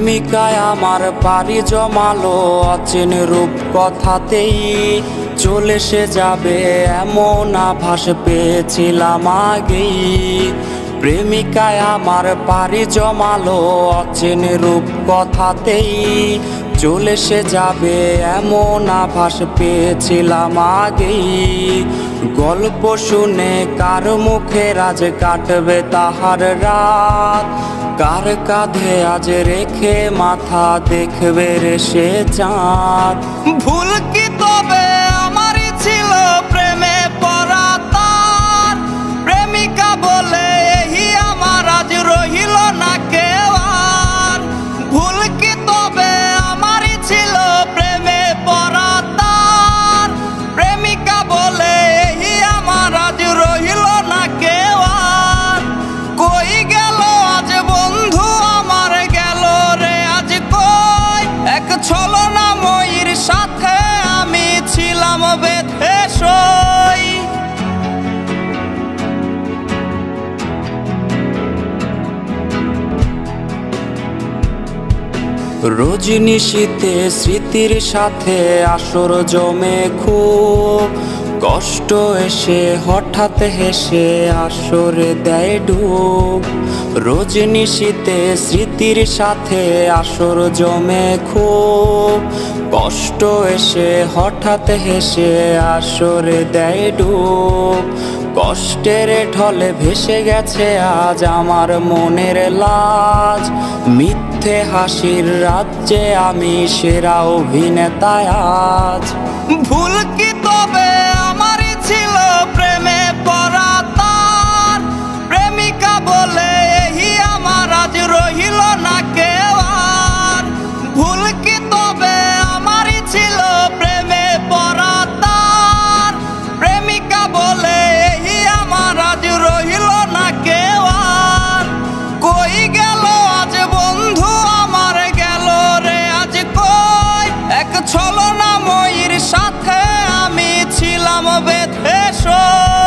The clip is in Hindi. प्रेमिकाय आमार पारी जमालो अचेन रूप कथातेई चले से जाबे एमन आभास पेयेछिलाम आगेई। प्रेमिकाय आमार पारी जमालो अचेन रूप कथातेई चले से जाबे एमन आभास पेयेछिलाम आगेई। गल्प शुने कार मुखे आज काटबे ताहार रात कार काँधे आज रेखे माथा देखबे रे से चाँद। भूल कि तबे आमारी छिलो प्रेमे पड़ा तार प्रेमिका बोले एही आमार आज रहिलो ना केउ आर। भूल कि तबे आमारी छिलो प्रेमे पड़ा तार प्रेमिका बोले एही आमार आज रहिलो ना केउ आर। कोई गेलो चलो ना मोर साथे आमी छिलाम बेथे सोई। रोजनी शीते स्मृतिर साथे आसर जमे खूब कष्ट एसे हठात हेसे आसरे देय डूब। रोजनी शीते स्मृतिर साथे आसर जमे खूब कष्ट एसे हठात हेसे आसरे देय डूब। कष्टेर ढले भेसे गेছে आज आमार मनेर लाज मिथ्ये हासिर राज्ये आमी सेरा अभिनेता आज। भूल कि तबे आमारी छिलो प्रेमे पड़ा तार प्रेमिका बोले एही आमार आज रहिलो ना केउ आर। भूल कि तबे आमारी छिलो प्रेमे पड़ा तार प्रेमिका बोले एही आमार आज रहिलो ना केउ आर। कोई गेलो आज बंधु आमार गेलो रे आज कोई एक छलो ना मोर साथे आमी छिलाम बेथे सोई।